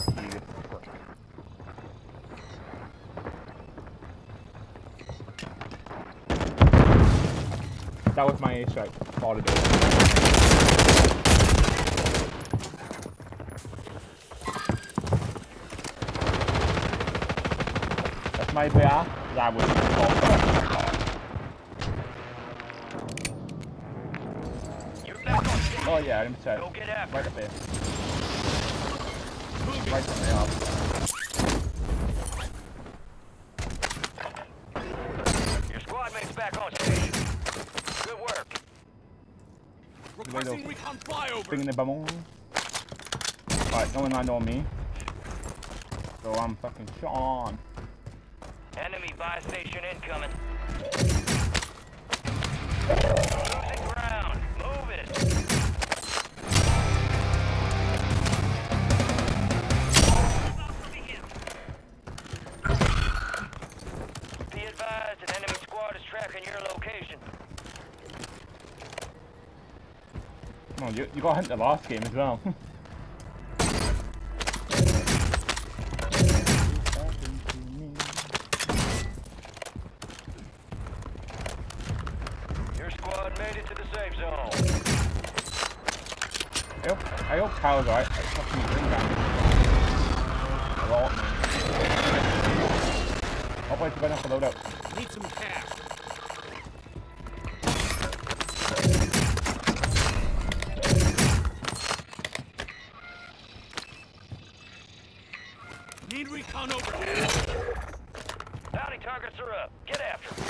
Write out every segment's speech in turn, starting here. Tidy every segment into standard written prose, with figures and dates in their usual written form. Fuck you. That was my ace strike. All the day. That's my bear. That was my fault. Oh yeah, I'm sorry. Go get after. Right up there. Right up there. Your squad mate's back on station. Good work. Requesting recon flyover. Bringing the bubble. Alright, no one landed on me. So I'm fucking shot on. Enemy buy station incoming. Losing ground. Move it. Come on, you got hit the last game as well. Your squad made it to the safe zone. I hope Kyle's alright. I fucking bring down a lot. I'll wait to run off the loadout. Need some cash. Need recon over here. Bounty targets are up. Get after them.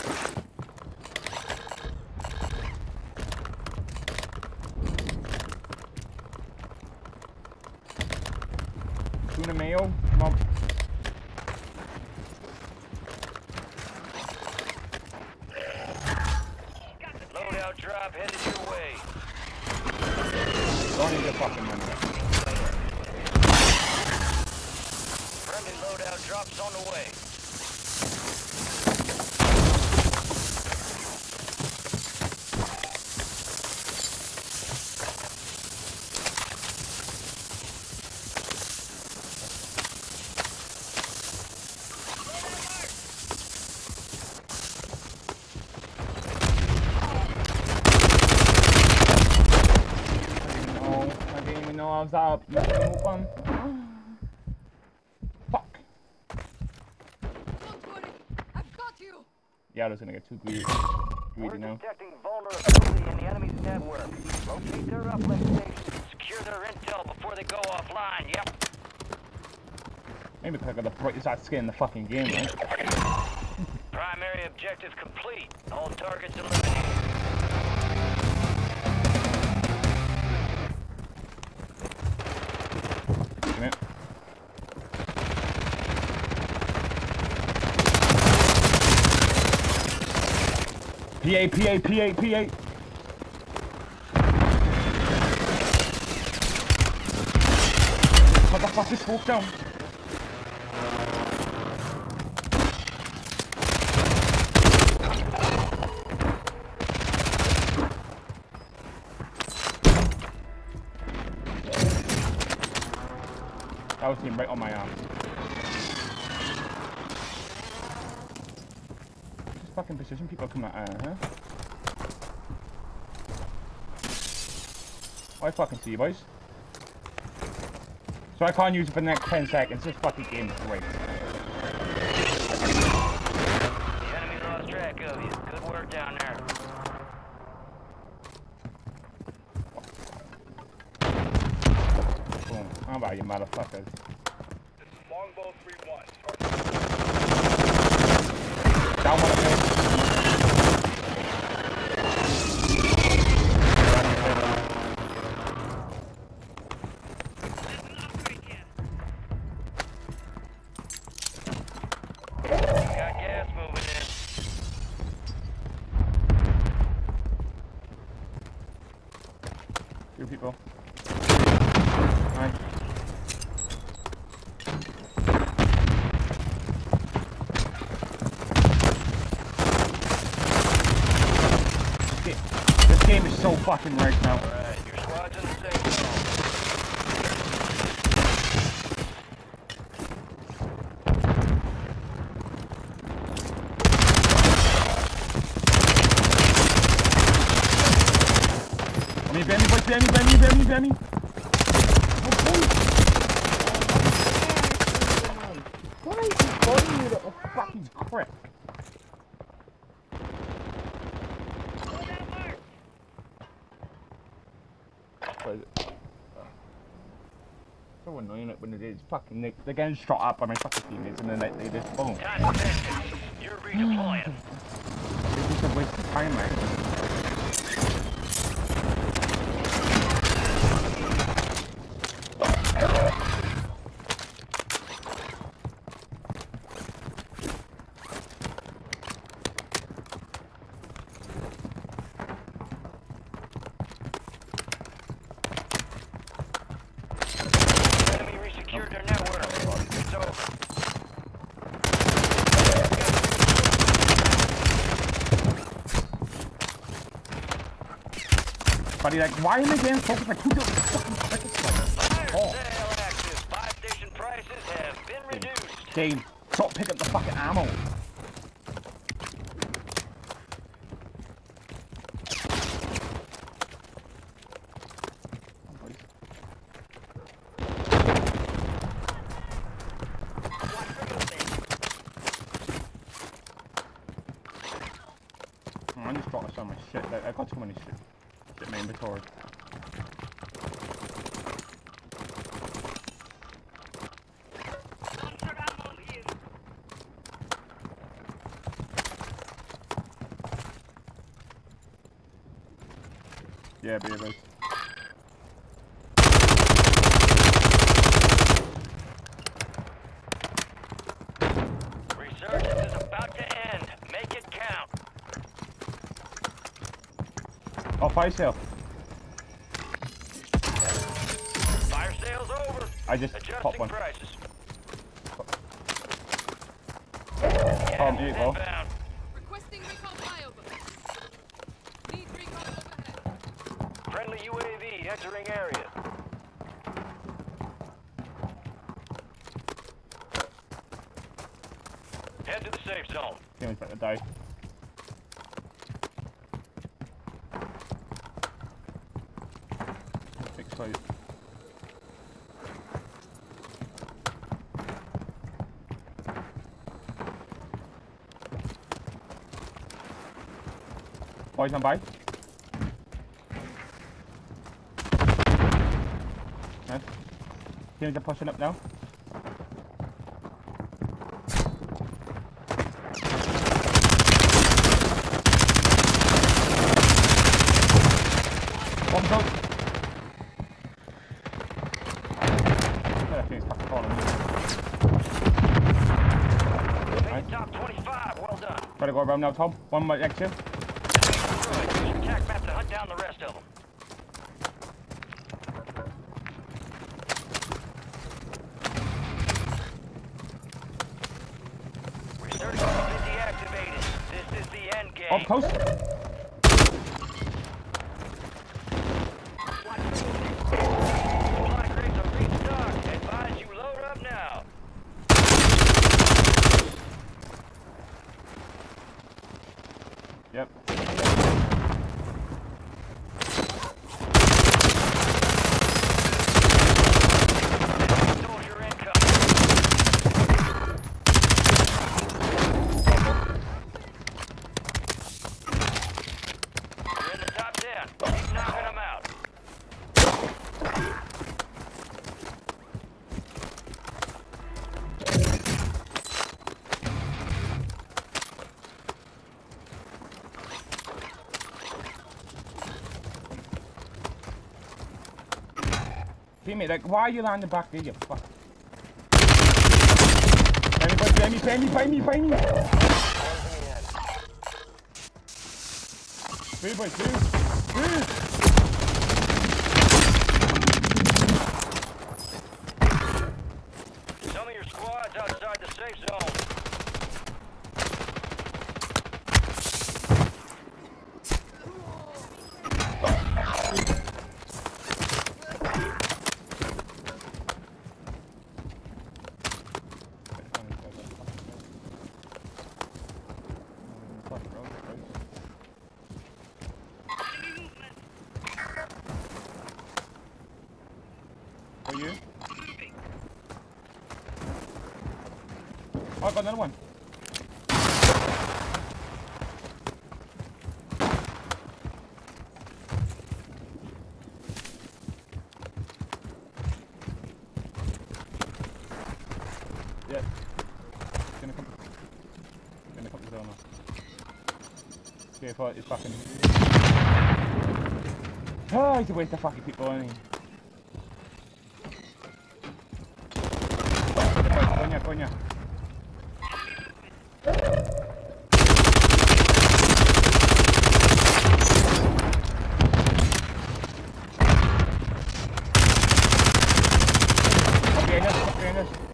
Tuna mayo. Come on. Loadout drop headed your way. Don't need to fucking run. Loadout drops on the way. I didn't even know I was up. You can move on. I was gonna get too greedy. We're detecting vulnerability in the enemy's network. Locate their uplink stations. Secure their intel before they go offline. Yep. Maybe because I got the brightest skin in the fucking game, right? Primary objective complete. All targets eliminated. PA. What the fuck just walked down? That was him right on my arm. Fucking precision people come out of here. I fucking see you boys. So I can't use it for the next 10 seconds. This fucking game is great. The enemy lost track of you. Good work down there. Boom. How about you motherfuckers? Longbow 3-1. Down one of them. People. Alright. This game is so fucking right now. Alright, your squad's in the safe zone. Danny. Why is he burning you to a fucking crack? So annoying when it is fucking they're getting shot up by my fucking teammates and then they just boom. You're redeploying. This is a waste of time, man. Buddy, like, why are they getting focused? Like, who does fucking crickets like that? Oh. Buy station prices have been reduced. Game, stop picking up the fucking ammo. Oh, I just dropped so much shit. Like, I got too many shit. My inventory. Yeah, baby. Oh, fire sale. Fire sale's over. I just popped one. Oh, beautiful. Requesting recall flyover. Need recall overhead. Friendly UAV entering area. Head to the safe zone. Can't expect to die. Right. Boys on by. Nice. Teams are pushing up now. Bombs out. Top 25, well done. Gotta go around now, Tom. One more extra. Attack map to hunt down the rest of them. Research is deactivated. This is the end game. Up close. Supply crates are restocked. Advise you load up now. Yep. Soldier incoming. You're in the top 10. Keep knocking them out. Like, why are you landing back there, you fuck? Find me! Two. Some of your squad's outside the safe zone. Oh, I got another one. Yeah. Gonna come to the armor. Okay, if it's fucking. Oh, he's a waste of fucking people, isn't he? Coña. Okay, enough.